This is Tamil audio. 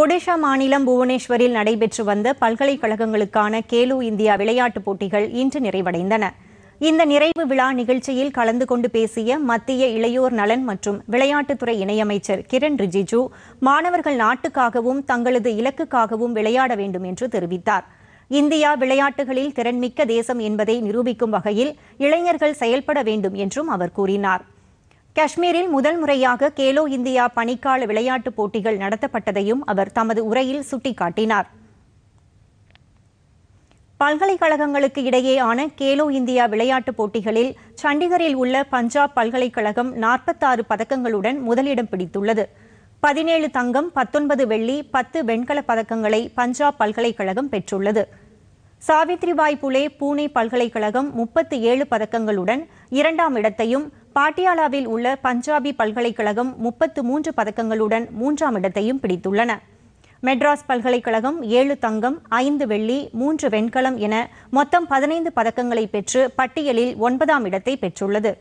ஒடிஷா மாநிலம் புவனேஸ்வரில் நடைபெற்று வந்த பல்கலைக்கழகங்களுக்கான கேலோ இந்தியா விளையாட்டுப் போட்டிகள் இன்று நிறைவடைந்தன. இந்த நிறைவு விழா நிகழ்ச்சியில் கலந்து கொண்டு பேசிய மத்திய இளையோர் நலன் மற்றும் விளையாட்டுத்துறை இணையமைச்சர் கிரண் ரிஜிஜு, மாணவர்கள் நாட்டுக்காகவும் தங்களது இலக்குக்காகவும் விளையாட வேண்டும் என்று தெரிவித்தார். இந்தியா விளையாட்டுகளில் திறன்மிக்க தேசம் என்பதை நிரூபிக்கும் வகையில் இளைஞர்கள் செயல்பட வேண்டும் என்றும் அவர் கூறினார். காஷ்மீரில் முதல் முறையாக கேலோ இந்தியா பனிக்கால விளையாட்டுப் போட்டிகள் நடத்தப்பட்டதையும் அவர் தமது உரையில் சுட்டிக்காட்டினார். பல்கலைக்கழகங்களுக்கு இடையேயான கேலோ இந்தியா விளையாட்டுப் போட்டிகளில் சண்டிகரில் உள்ள பஞ்சாப் பல்கலைக்கழகம் 46 பதக்கங்களுடன் முதலிடம் பிடித்துள்ளது. 17 தங்கம், 19 வெள்ளி, 10 வெண்கலப் பதக்கங்களை பஞ்சாப் பல்கலைக்கழகம் பெற்றுள்ளது. சாவித்ரிபாய் புலே பூனே பல்கலைக்கழகம் 37 பதக்கங்களுடன் 2ஆம் இடத்தையும், பாட்டியாலாவில் உள்ள பஞ்சாபி பல்கலைக்கழகம் 33 பதக்கங்களுடன் 3ஆம் இடத்தையும் பிடித்துள்ளன. மெட்ராஸ் பல்கலைக்கழகம் 7 தங்கம், 5 வெள்ளி, 3 வெண்கலம் என மொத்தம் 15 பதக்கங்களை பெற்று பட்டியலில் 9ஆம் இடத்தை பெற்றுள்ளது.